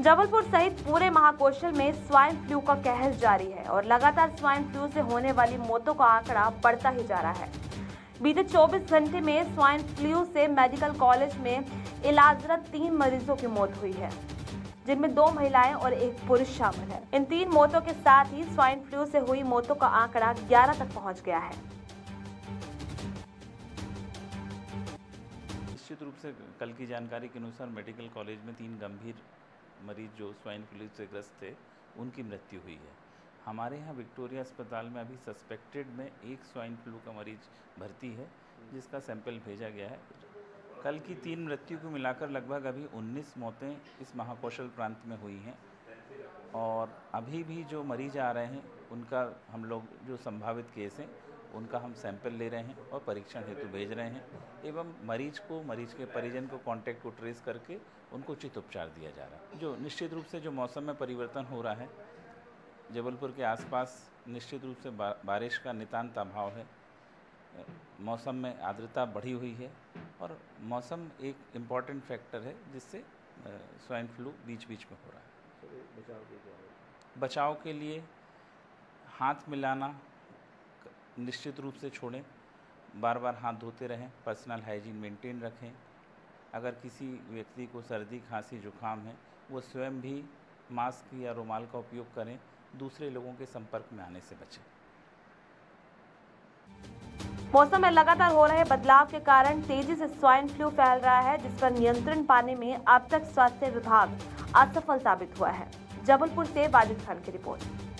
जबलपुर सहित पूरे महाकोशल में स्वाइन फ्लू का कहर जारी है और लगातार स्वाइन फ्लू से होने वाली मौतों का आंकड़ा बढ़ता ही जा रहा है। बीते 24 घंटे में स्वाइन फ्लू से मेडिकल कॉलेज में इलाजरत 3 मरीजों की मौत हुई है, जिनमें 2 महिलाएं और 1 पुरुष शामिल है। इन 3 मौतों के साथ ही स्वाइन फ्लू से हुई मौतों का आंकड़ा 11 तक पहुँच गया है। निश्चित रूप से कल की जानकारी के अनुसार मेडिकल कॉलेज में 3 गंभीर मरीज जो स्वाइन फ्लू से ग्रस्त थे उनकी मृत्यु हुई है। हमारे यहाँ विक्टोरिया अस्पताल में अभी सस्पेक्टेड में 1 स्वाइन फ्लू का मरीज भर्ती है, जिसका सैंपल भेजा गया है। कल की 3 मृत्यु को मिलाकर लगभग अभी 19 मौतें इस महाकोशल प्रांत में हुई हैं और अभी भी जो मरीज आ रहे हैं उनका हम लोग जो संभावित केस हैं उनका हम सैंपल ले रहे हैं और परीक्षण हेतु भेज रहे हैं एवं मरीज को, मरीज के परिजन को, कांटेक्ट को ट्रेस करके उनको उचित उपचार दिया जा रहा है। जो निश्चित रूप से जो मौसम में परिवर्तन हो रहा है, जबलपुर के आसपास निश्चित रूप से बारिश का नितांत अभाव है, मौसम में आर्द्रता बढ़ी हुई है और मौसम एक इम्पॉर्टेंट फैक्टर है जिससे स्वाइन फ्लू बीच बीच में हो रहा है। बचाव के लिए हाथ मिलाना निश्चित रूप से छोड़ें, बार बार हाथ धोते रहें, पर्सनल हाइजीन मेंटेन रखें। अगर किसी व्यक्ति को सर्दी, खांसी, जुकाम है, वो स्वयं भी मास्क या रुमाल का उपयोग करें, दूसरे लोगों के संपर्क में आने से बचें। मौसम में लगातार हो रहे बदलाव के कारण तेजी से स्वाइन फ्लू फैल रहा है, जिस पर नियंत्रण पाने में अब तक स्वास्थ्य विभाग असफल साबित हुआ है। जबलपुर से आदित्य खान की रिपोर्ट।